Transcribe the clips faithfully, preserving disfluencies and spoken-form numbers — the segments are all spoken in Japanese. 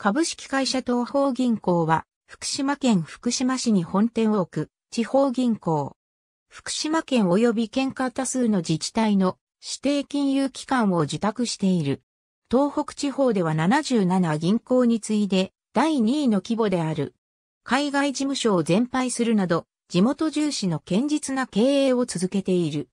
株式会社東邦銀行は、福島県福島市に本店を置く、地方銀行。福島県及び県下多数の自治体の指定金融機関を受託している。東北地方ではななじゅうなな銀行に次いで、だいにいの規模である。海外事務所を全廃するなど、地元重視の堅実な経営を続けている。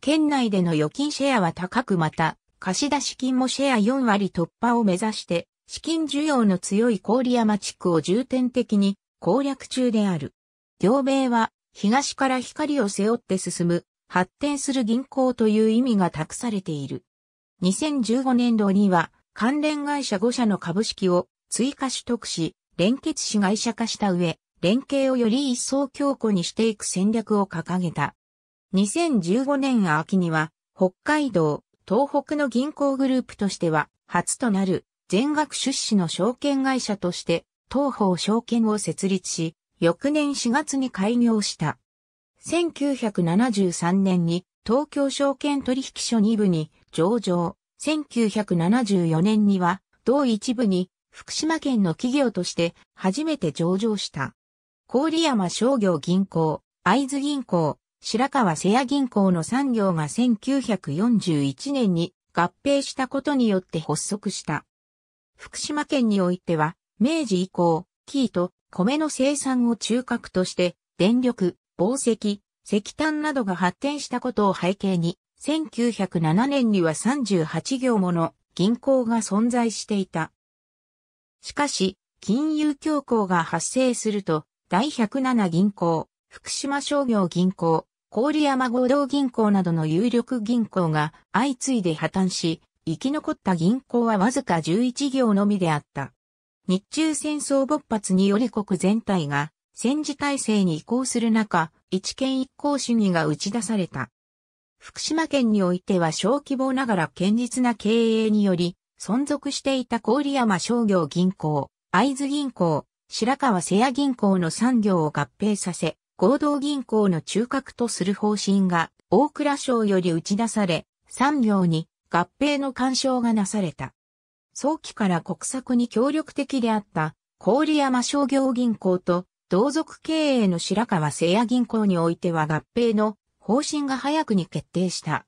県内での預金シェアは高く、また、貸出金もシェアよん割突破を目指して、資金需要の強い郡山地区を重点的に攻略中である。行米は、東から光を背負って進む、発展する銀行という意味が託されている。にせんじゅうごねんどには、関連会社ご社の株式を追加取得し、連結子会社化した上、連携をより一層強固にしていく戦略を掲げた。にせんじゅうごねん秋には、北海道、東北の銀行グループとしては、初となる、全額出資の証券会社として、東邦証券を設立し、翌年しがつに開業した。せんきゅうひゃくななじゅうさんねんに東京証券取引所に部に上場。せんきゅうひゃくななじゅうよねんには、同いち部に福島県の企業として初めて上場した。郡山商業銀行、会津銀行、白河瀬谷銀行のさん行がせんきゅうひゃくよんじゅういちねんに合併したことによって発足した。福島県においては、明治以降、生糸、米の生産を中核として、電力、紡績、石炭などが発展したことを背景に、せんきゅうひゃくななねんにはさんじゅうはち行もの銀行が存在していた。しかし、金融恐慌が発生すると、だいひゃくなな銀行、福島商業銀行、郡山合同銀行などの有力銀行が相次いで破綻し、生き残った銀行はわずかじゅういち行のみであった。日中戦争勃発により国全体が戦時体制に移行する中、一県一行主義が打ち出された。福島県においては小規模ながら堅実な経営により、存続していた郡山商業銀行、会津銀行、白河瀬谷銀行のさん行を合併させ、合同銀行の中核とする方針が大蔵省より打ち出され、さん行に、合併の干渉がなされた。早期から国策に協力的であった郡山商業銀行と同族経営の白河瀬谷銀行においては合併の方針が早くに決定した。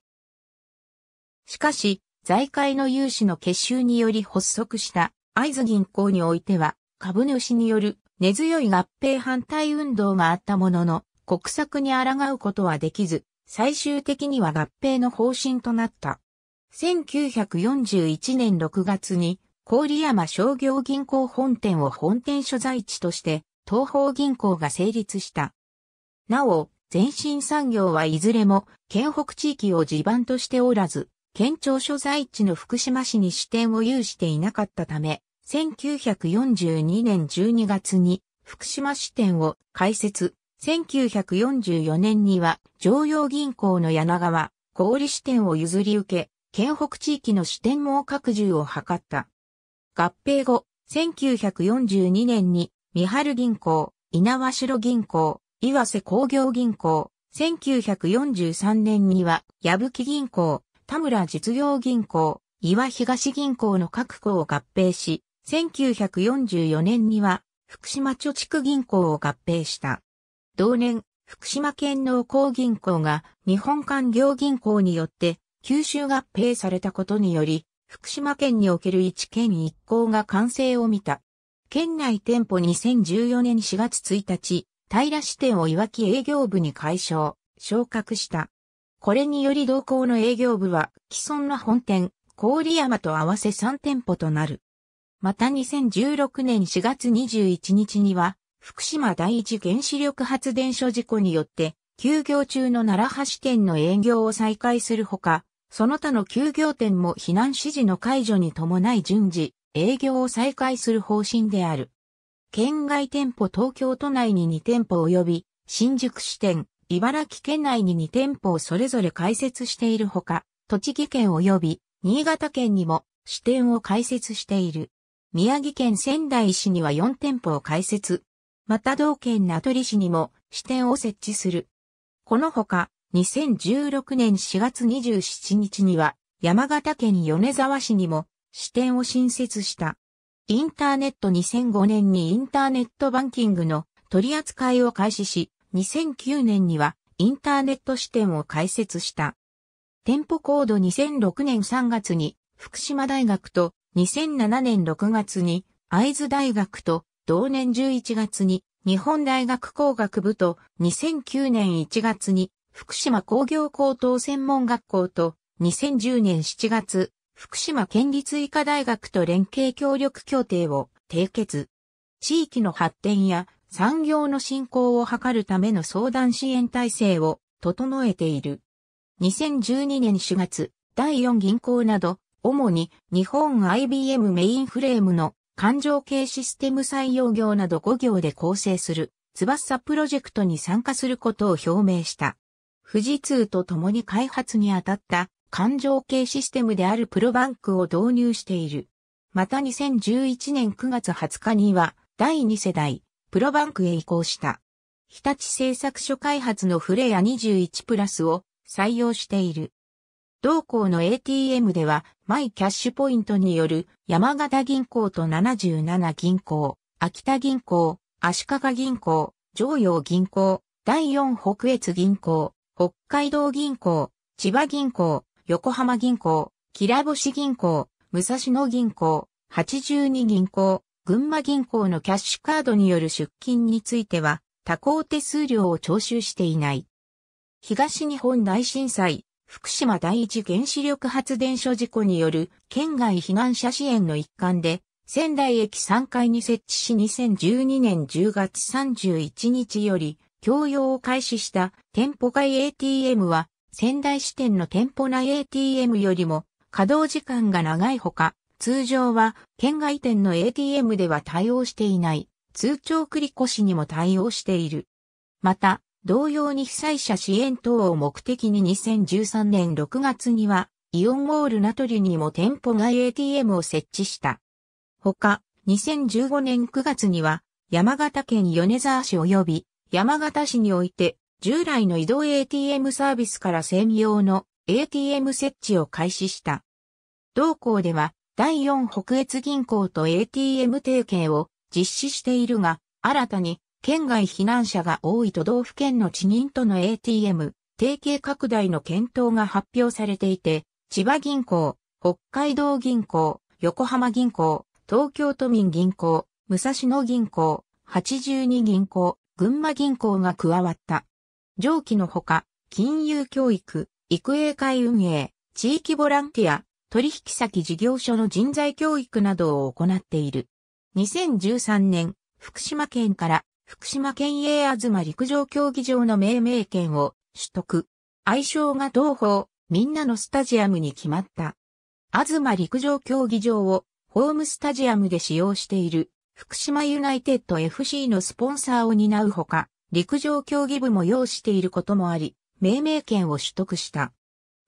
しかし、財界の融資の結集により発足した会津銀行においては株主による根強い合併反対運動があったものの、国策に抗うことはできず、最終的には合併の方針となった。せんきゅうひゃくよんじゅういちねんろくがつに郡山商業銀行本店を本店所在地として東邦銀行が成立した。なお、前身さん行はいずれも県北地域を地盤としておらず、県庁所在地の福島市に支店を有していなかったため、せんきゅうひゃくよんじゅうにねんじゅうにがつに福島支店を開設、せんきゅうひゃくよんじゅうよねんには常陽銀行の柳川、小売支店を譲り受け、県北地域の支店網拡充を図った。合併後、せんきゅうひゃくよんじゅうにねんに、三春銀行、猪苗代銀行、岩瀬工業銀行、せんきゅうひゃくよんじゅうさんねんには、矢吹銀行、田村実業銀行、岩東銀行の各行を合併し、せんきゅうひゃくよんじゅうよねんには、福島貯蓄銀行を合併した。同年、福島県農工銀行が日本官業銀行によって、吸収合併されたことにより、福島県における一県一行が完成を見た。県内店舗にせんじゅうよねんしがつついたち、平支店をいわき営業部に改称、昇格した。これにより同行の営業部は既存の本店、郡山と合わせさん店舗となる。またにせんじゅうろくねんしがつにじゅういちにちには、福島第一原子力発電所事故によって、休業中の楢葉支店の営業を再開するほか、その他の休業店も避難指示の解除に伴い順次、営業を再開する方針である。県外店舗東京都内にに店舗及び、新宿支店、茨城県内にに店舗をそれぞれ開設しているほか、栃木県及び、新潟県にも支店を開設している。宮城県仙台市にはよん店舗を開設。また同県名取市にも支店を設置する。このほか、にせんじゅうろくねんしがつにじゅうしちにちには山形県米沢市にも支店を新設した。インターネットにせんごねんにインターネットバンキングの取り扱いを開始し、にせんきゅうねんにはインターネット支店を開設した。店舗コードにせんろくねんさんがつに福島大学とにせんななねんろくがつに会津大学と同年じゅういちがつに日本大学工学部とにせんきゅうねんいちがつに福島工業高等専門学校とにせんじゅうねんしちがつ福島県立医科大学と連携協力協定を締結。地域の発展や産業の振興を図るための相談支援体制を整えている。にせんじゅうにねんしがつ、だいよん銀行など、主に日本 アイビーエム メインフレームの環状系システム採用業などごぎょうで構成する翼プロジェクトに参加することを表明した。富士通と共に開発に当たった環状系システムであるプロバンクを導入している。またにせんじゅういちねんくがつはつかにはだいにせだいプロバンクへ移行した。日立製作所開発のフレアにじゅういちプラスを採用している。同行の エーティーエム では、マイキャッシュポイントによる山形銀行とななじゅうなな銀行、秋田銀行、足利銀行、常陽銀行、だいよんほくえつ銀行、北海道銀行、千葉銀行、横浜銀行、きらぼし銀行、武蔵野銀行、はちじゅうに銀行、群馬銀行のキャッシュカードによる出金については、他行手数料を徴収していない。東日本大震災。福島第一原子力発電所事故による県外避難者支援の一環で仙台駅さんがいに設置しにせんじゅうにねんじゅうがつさんじゅういちにちより供用を開始した店舗外 エーティーエム は仙台支店の店舗内 エーティーエム よりも稼働時間が長いほか通常は県外店の エーティーエム では対応していない通帳繰越にも対応している。また同様に被災者支援等を目的ににせんじゅうさんねんろくがつにはイオンモール名取にも店舗外 エーティーエム を設置した。ほか、にせんじゅうごねんくがつには山形県米沢市及び山形市において従来の移動 エーティーエム サービスから専用の エーティーエム 設置を開始した。同行ではだいよんほくえつ銀行と エーティーエム 提携を実施しているが、新たに県外避難者が多い都道府県の地銀との エーティーエム、提携拡大の検討が発表されていて、千葉銀行、北海道銀行、横浜銀行、東京都民銀行、武蔵野銀行、はちじゅうに銀行、群馬銀行が加わった。上記のほか、金融教育、育英会運営、地域ボランティア、取引先事業所の人材教育などを行っている。にせんじゅうさんねん、福島県から、福島県営あずま陸上競技場の命名権を取得。愛称が東宝、みんなのスタジアムに決まった。あずま陸上競技場をホームスタジアムで使用している福島ユナイテッド エフシー のスポンサーを担うほか、陸上競技部も擁していることもあり、命名権を取得した。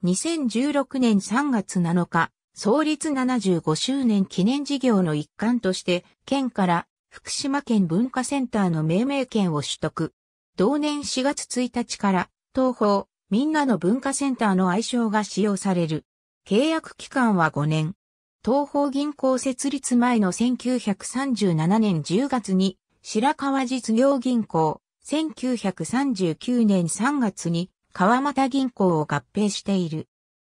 にせんじゅうろくねんさんがつなのか、創立ななじゅうごしゅうねん記念事業の一環として、県から、福島県文化センターの命名権を取得。同年しがつついたちから、東宝、みんなの文化センターの愛称が使用される。契約期間はごねん。東宝銀行設立前のせんきゅうひゃくさんじゅうななねんじゅうがつに、白河実業銀行、せんきゅうひゃくさんじゅうきゅうねんさんがつに、川俣銀行を合併している。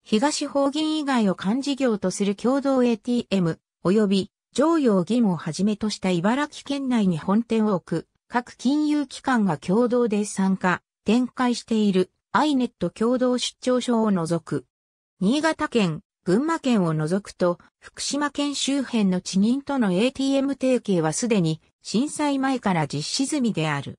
東邦銀以外を幹事業とする共同 エーティーエム、及び、常陽銀をはじめとした茨城県内に本店を置く各金融機関が共同で参加、展開しているアイネット共同出張所を除く。新潟県、群馬県を除くと福島県周辺の地銀との エーティーエム 提携はすでに震災前から実施済みである。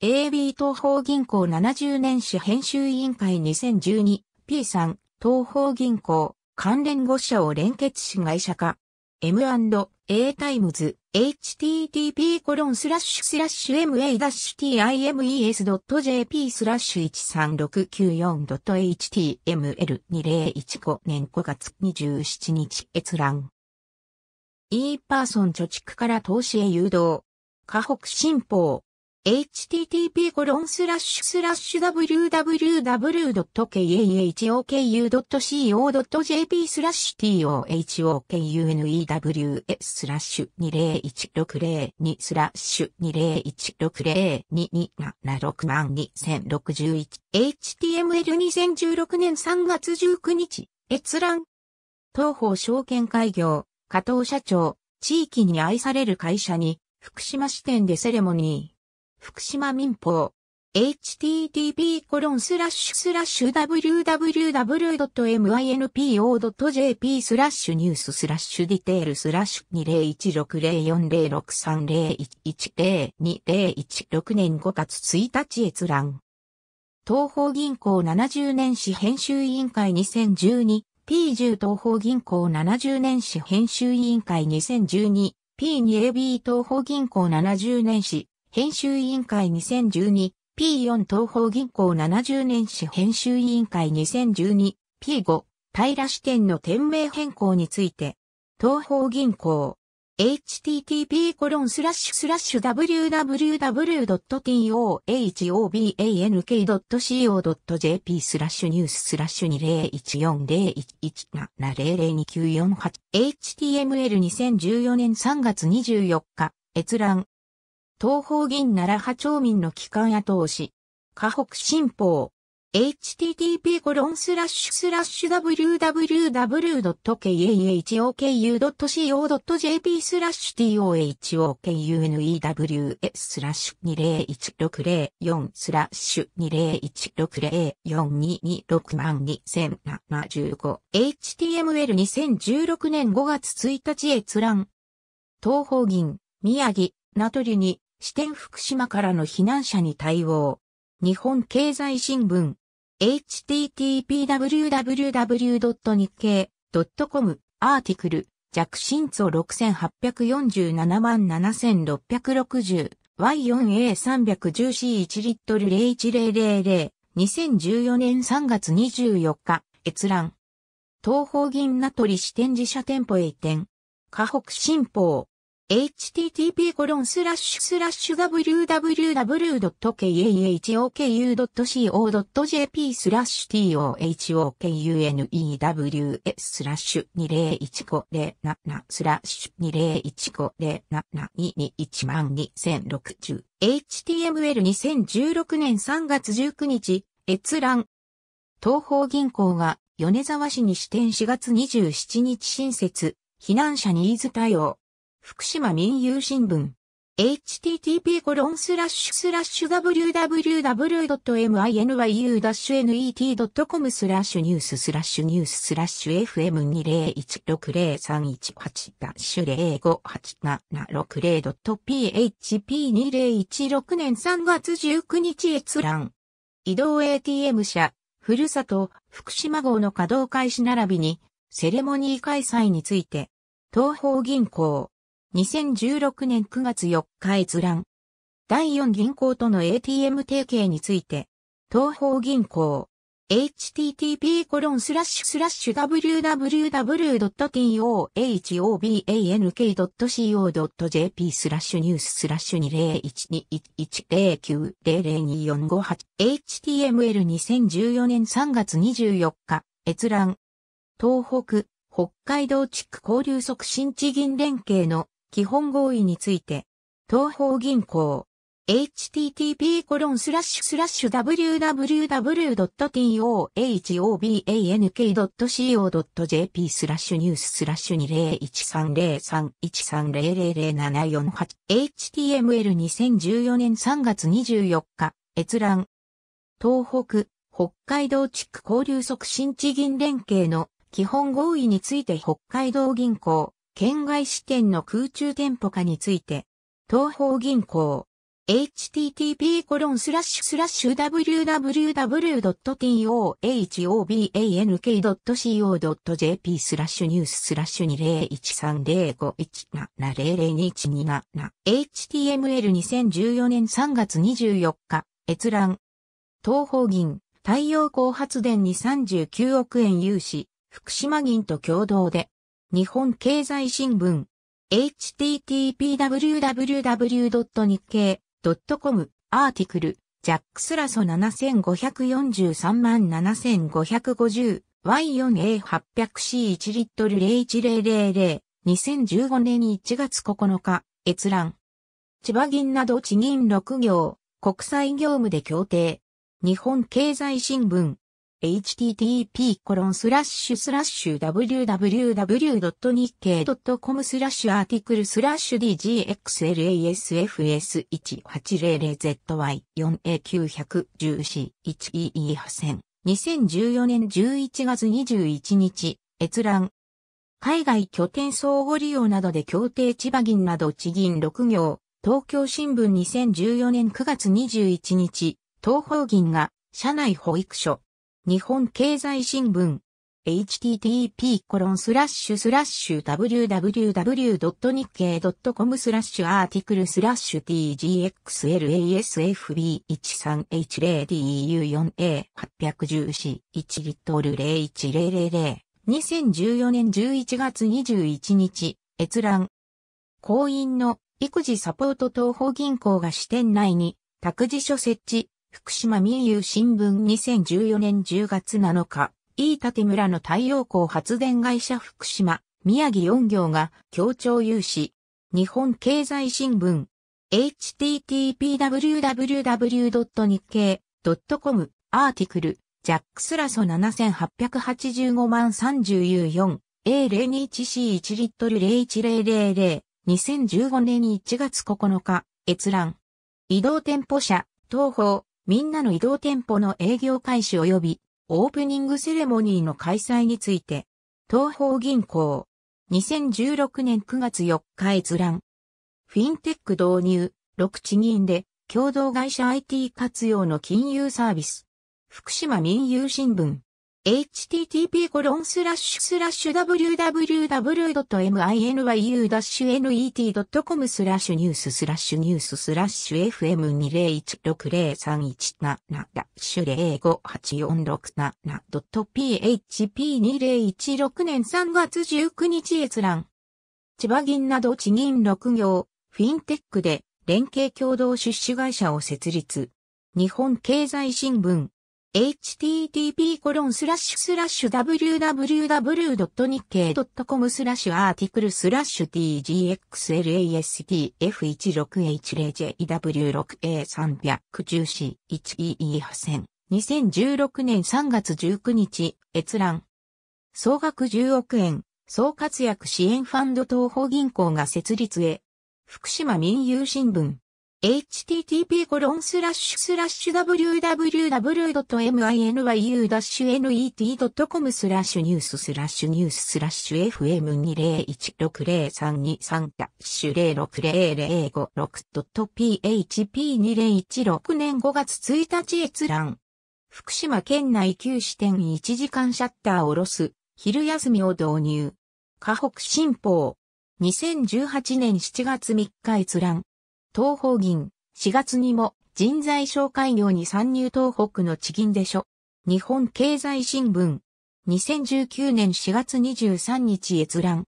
エービー 東邦銀行ななじゅうねんし編集委員会 にせんじゅうにピースリー 東邦銀行関連ごしゃを連結し会社化。エムアンドエータイムズ エイチティーティーピーコロンスラッシュスラッシュエムエーダッシュティーアイエムイーエスドットジェーピースラッシュいちさんろくきゅうよんドットエイチティーエムエルにせんいちごねんごがつにじゅうしちにち閲覧。e パーソン貯蓄から投資へ誘導。河北新報。エイチティーティーピーコロンスラッシュスラッシュダブリューダブリューダブリュードットコウエイチオーケーユードットジェーピースラッシュティーオーエイチオーケーユーエヌイーダブリューエススラッシュにまるいちろくまるにせんろくじゅういち エイチティーエムエルにせんじゅうろくねんさんがつじゅうくにち、閲覧。東方証券開業、加藤社長、地域に愛される会社に、福島支店でセレモニー。福島民放。エイチティーティーピーコロンスラッシュスラッシュダブリューダブリューダブリュードットミンフォディテールスラッシュにせんろくじゅうよん ゼロろくさんゼロいちいちゼロにゼロろくねんごがつついたち閲覧。東方銀行ななじゅうねん史編集委員会 にせんじゅうに ピーじゅう 東方銀行ななじゅうねん史編集委員会 にせんじゅうに ピーツーエービー 東方銀行ななじゅうねん史編集委員会 にせんじゅうに ピーフォー 東方銀行ななじゅうねん史編集委員会 にせんじゅうに ピーファイブ 平支店の店名変更について東方銀行エイチティーティーピーコロンスラッシュスラッシュダブリューダブリューダブリュードットトーバンクドットシーオードットジェーピースラッシュニューススラッシュにせんいちろくゼロいちいちななゼロゼロにきゅうよんはち エイチティーエムエルにせんじゅうよねんさんがつにじゅうよっか閲覧東方銀奈良派町民の帰還後押し河北新報エイチティーティーピーコロンスラッシュスラッシュダブリューダブリューダブリュードットケーエイチオーケーユーのイーダブリューエススラッシュにせんろくゼロいちろくゼロよんスラッシュにせんいちろくゼロよんにろくまるにせんななじゅうごエイチティーエムエルにせんじゅうろくねんごがつついたち閲覧東方銀宮城名取に支店福島からの避難者に対応日本経済新聞 エイチティーティーピーダブリューダブリューダブリュードット日経ドットコム アーティクル弱震度ろくはちよんななななろくろくぜろ ワイフォーエーさんいちゼロシーいち リットルゼロいちゼロゼロゼロ にせんじゅうよねんさんがつにじゅうよっか閲覧東方銀名取支店自社店舗へ移転河北新報エイチティーティーピーコロンスラッシュスラッシュダブリューダブリューダブリュードットケーエイチオーケーユードットシーオードットジェーピースラッシュティーオーエイチオーケーユーエヌイーダブリューエススラッシュにせんろくゼロ エイチティーエムエルにせんじゅうろくねんさんがつじゅうくにち閲覧東方銀行が米沢市に支店しがつにじゅうしちにち新設避難者ニーズ対応福島民友新聞 エイチティーティーピーコロンスラッシュスラッシュダブリューダブリューダブリュードットミンフォディテールスラッシュニューススラッシュエフエムにせんいちろくゼロさんいちはち ゼロごはちななろくゼロドットピーエイチピーにせんいちろくねんさんがつじゅうくにち閲覧移動 エーティーエム 車ふるさと福島号の稼働開始並びにセレモニー開催について東方銀行にせんじゅうろくねんくがつよっか閲覧。だいよん銀行との エーティーエム 提携について、東方銀行、エイチティーティーピーコロンスラッシュスラッシュダブリューダブリューダブリュードットトーバンクドットシーオードットジェーピースラッシュニューススラッシュにせんろくいちいちゼロきゅうゼロゼロによんごはち エイチティーエムエルにせんじゅうよねんさんがつにじゅうよっか閲覧。東北、北海道地区交流促進地銀連携の基本合意について、東方銀行 エイチティーティーピーコロンスラッシュスラッシュダブリューダブリューダブリュードットトーバンクドットシーオードットジェーピースラッシュニューススラッシュにせんゼロさんゼロゼロゼロゼロななよんはち エイチティーエムエルにせんじゅうよねんさんがつにじゅうよっか閲覧北海道地区交流促進地銀連携の基本合意について北海道銀行県外支店の空中店舗化について東方銀行 エイチティーティーピーコロンスラッシュスラッシュダブリューダブリューダブリュードットトーバンクドットシーオードットジェーピースラッシュニューススラッシュにゼロいちさんゼロごいちななゼロゼロにいちになな 閲覧東方銀太陽光発電にさんじゅうきゅうおくえん融資福島銀と共同で日本経済新聞エイチティーティーピーダブリューダブリューダブリュードット日経 .com、アーティクル、ジャックスラソななごよんさんななごごぜろ、ワイ よん エー はっぴゃく シー いち リットルゼロいちゼロゼロゼロ、にせんじゅうごねんいちがつここのか、閲覧。千葉銀など地銀ろく行、国際業務で協定。日本経済新聞。エイチ ティー ティー ピー コロン スラッシュ スラッシュ ダブリュー ダブリュー ダブリュー ドット ニッケイ ドット コム スラッシュ アーティクル スラッシュ ディー ジー エックス エル エー エス エフ エス いち はち ゼロ ゼロ ゼット ワイ よん エー きゅう いち ゼロ いち イー はち ゼロ にせんじゅうよねんじゅういちがつにじゅういちにち、閲覧。海外拠点相互利用などで協定千葉銀など地銀ろく行、東京新聞にせんじゅうよねんくがつにじゅういちにち、東邦銀が社内保育所。日本経済新聞。エイチ ティー ティー ピー コロン スラッシュ スラッシュ ダブリュー ダブリュー ダブリュー ドット ニッケイ ドット コム スラッシュ アーティクル スラッシュ ティー ジー エックス エル エー エス エフ ビー いち さん エイチ ゼロ ディー イー よん エー はっぴゃくじゅうよん いち ゼロ ゼロ ゼロ にせんじゅうよねんじゅういちがつにじゅういちにち、閲覧。行員の育児サポート東邦銀行が支店内に託児所設置。福島民友新聞にせんじゅうよねんじゅうがつなのか、飯舘村の太陽光発電会社福島、宮城よん行が協調融資。日本経済新聞。エイチ ティー ティー ピー ダブリュー ダブリュー ダブリュー ドット ニッケイ ドット コム アーティクル、ジャックスラソななはちはちごまんさんじゅうよん、エー ゼロ に いち シー いち リットルゼロいちゼロゼロゼロ、にせんじゅうごねんいちがつここのか、閲覧。移動店舗社、東邦。みんなの移動店舗の営業開始及びオープニングセレモニーの開催について、東邦銀行、にせんじゅうろくねんくがつよっか閲覧。フィンテック導入、ろく地銀で共同会社 アイティー 活用の金融サービス。福島民友新聞、エイチ ティー ティー ピー コロン スラッシュ スラッシュ ダブリュー ダブリュー ダブリュー ドット エム アイ エヌ ワイ ユー エイチ エヌ イー ティー ドット コム スラッシュ ニュース スラッシュ エフ エム に ゼロ いち ろく さん いち なな スラッシュ ゼロ ご はち よん ろく なな ドット ピー エイチ ピー に ゼロ いち ろく ゼロ さん ご はち よん ろく なな ドット ピー エイチ ピー に ゼロ いち ろく ゼロ さん ご はち よん ろく なな 千葉銀など地銀ろく行、出資会社を設立。日本経済新聞。エイチ ティー ティー ピー コロン スラッシュ スラッシュ ダブリュー ダブリュー ダブリュー ドット ニッケイ ドット コム スラッシュ アーティクル スラッシュ ディー ジー エックス エル エー エス エフ ビー エフ いち ろく エイチ ゼロ ゼロ イー はち ゼロ ゼロ ゼロ にせんじゅうろくねんさんがつじゅうくにち、閲覧。総額じゅうおくえん、総活躍支援ファンド東邦銀行が設立へ。福島民友新聞。エイチ ティー ティー ピー コロン スラッシュ スラッシュ ダブリュー ダブリュー ダブリュー ドット エム アイ エヌ ワイ ユー エー エヌ イー ティー ドット コム スラッシュ ニュース スラッシュ エフ エム に ゼロ いち ろく ゼロ ゼロ ゼロ ご ドット ピー エイチ ピー に ゼロ いち ろく ねんごがつついたち閲覧。福島県内きゅうしてんいちじかんシャッター下ろす、昼休みを導入。河北新報。にせんじゅうはちねんしちがつみっか閲覧。東邦銀、しがつにも人材紹介業に参入東北の地銀でしょ。日本経済新聞。にせんじゅうきゅうねんしがつにじゅうさんにち閲覧。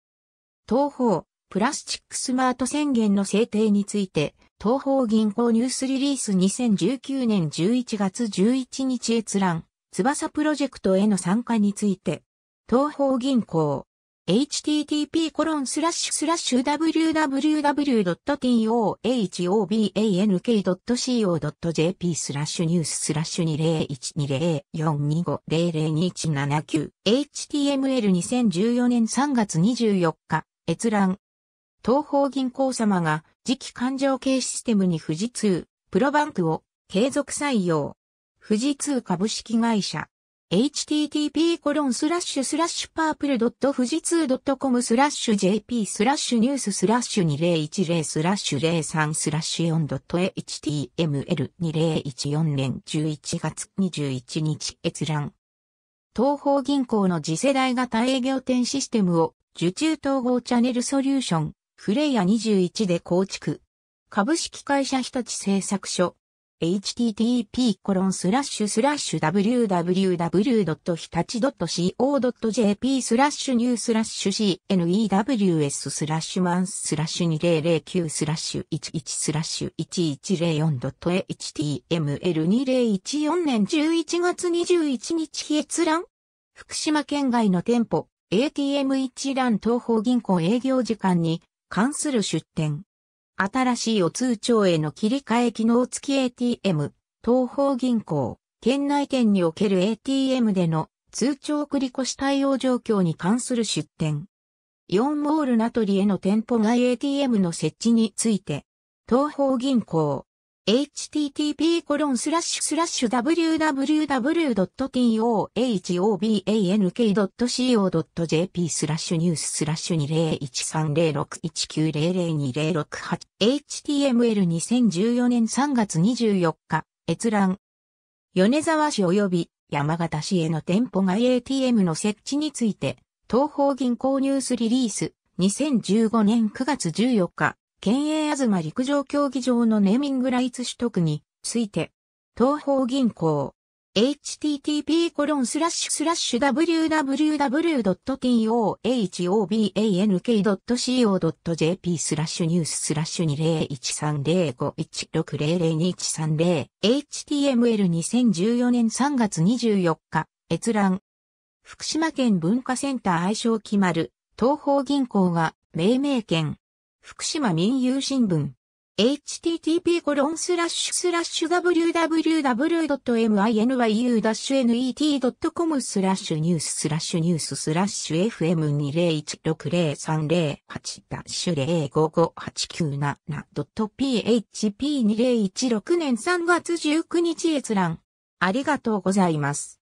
東邦、プラスチックスマート宣言の制定について、東邦銀行ニュースリリースにせんじゅうきゅうねんじゅういちがつじゅういちにち閲覧。翼プロジェクトへの参加について、東邦銀行。エイチ ティー ティー ピー コロン スラッシュ スラッシュ ダブリュー ダブリュー ダブリュー ドット トーバンク ドット ジェーピー スラッシュ ニュース スラッシュ にせんいち よん に ご ゼロ ゼロ にいち なな きゅう エイチ ティー エム エル にせんじゅうよねんさんがつにじゅうよっか閲覧。東邦銀行様が次期勘定系システムに富士通プロバンクを継続採用。富士通株式会社。エイチ ティー ティー ピー コロン スラッシュ スラッシュ パープル ドット フジツー ドット コム スラッシュ ジェーピー スラッシュ ニュース スラッシュ にせんじゅうよねんじゅういちがつにじゅういちにち閲覧。東邦銀行の次世代型営業店システムを受注統合チャネルソリューションフレイヤにじゅういちで構築。株式会社日立製作所。エイチティーティーピーコロンスラッシュスラッシュダブリューダブリューダブリュードット日立ドットシーオードットジェーピースラッシュニュースラッシュシーエヌイーダブリューエススラッシュマンススラッシュに ゼロゼロきゅう スラッシュ いちいちゼロよん ドットエイチティーエムエル にせんじゅういち がつにじゅういちにち 閲覧。福島県外の店舗、エーティーエム 一蘭東方銀行営業時間に関する出店。新しいお通帳への切り替え機能付き エーティーエム、東方銀行、県内店における エーティーエム での通帳繰越対応状況に関する出店。イオンモール名取への店舗外 エーティーエム の設置について、東方銀行、エイチティーティーピーコロンスラッシュスラッシュダブリューダブリューダブリュードットトーバンクシーオードットジェーピースラッシュニューススラッシュに ゼロいちさんゼロろくいちきゅうゼロゼロにゼロろくはち エイチティーエムエルにせんじゅうよねんさんがつにじゅうよっか閲覧。米沢市及び山形市への店舗外 エーティーエム の設置について東方銀行ニュースリリースにせんじゅうごねんくがつじゅうよっか県営あずま陸上競技場のネーミングライツ取得について、東方銀行、エイチティーティーピーコロンスラッシュスラッシュダブリューダブリューダブリュードットトーバンクシーオードットジェーピースラッシュニューススラッシュに ゼロいちさんゼロごいちろくゼロゼロにいちさんゼロ エイチティーエムエルにせんじゅうよねんさんがつにじゅうよっか、閲覧。福島県文化センター愛称決まる、東方銀行が命名権。福島民友新聞 エイチティーティーピーコロンスラッシュスラッシュダブリューダブリューダブリュードットエムアイエヌワイユースエヌイーティードットコムスラッシュニューススラッシュエフエムにぜろいちろくゼロさんぜろはち ゼロごごはちきゅうななドットピーエイチピーにせんいちろくねんさんがつじゅうくにち閲覧。ありがとうございます。